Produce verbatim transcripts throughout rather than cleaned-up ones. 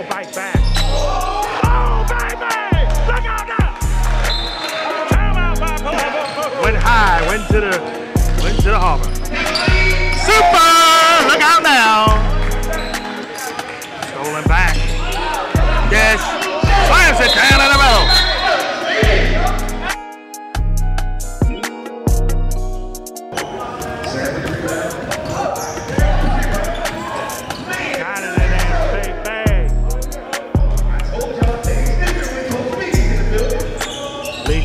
Oh, baby. Oh, baby! Look out now! Timeout by Palumbo. Went high, went to the, went to the harbor. Super! Look out now! Stolen back. Yes. Slams it down in the middle.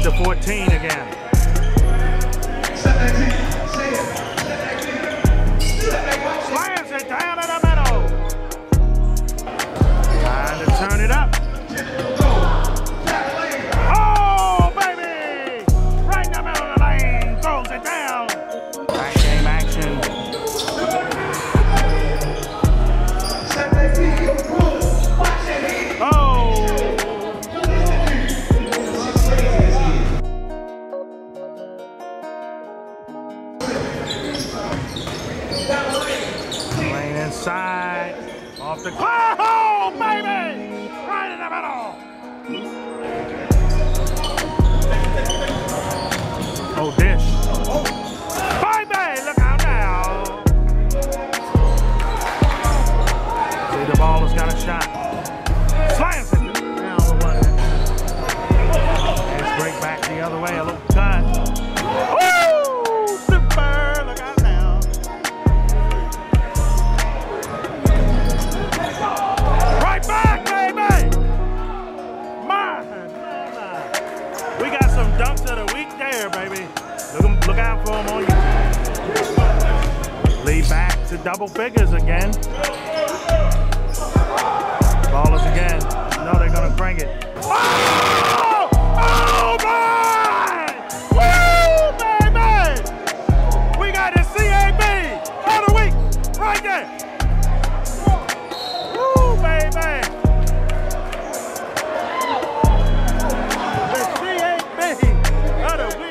To fourteen again. Slams it down in the middle. Trying to turn it up. Oh, baby! Right in the middle of the lane. Throws it down. Right game action. Lane inside, off the clock, oh, baby! Right in the middle! Oh, dish. Oh. Baby, look out now! See, the ball has got a shot. Slams it down the one. And straight back the other way, a little cut. Back to double figures again. Ball is again. No, they're gonna bring it. Oh! Oh my! Woo, baby! We got the C A B of the week right there. Woo, baby! The C A B of the week.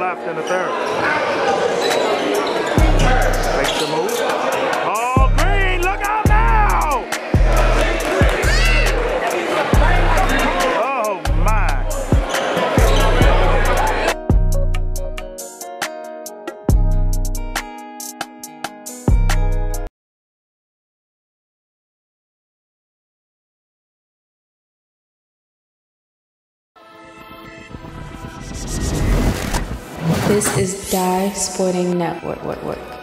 Left in the third. Makes the move. Oh, Green, look out now! Oh, my. What? This is Dye Sporting Network.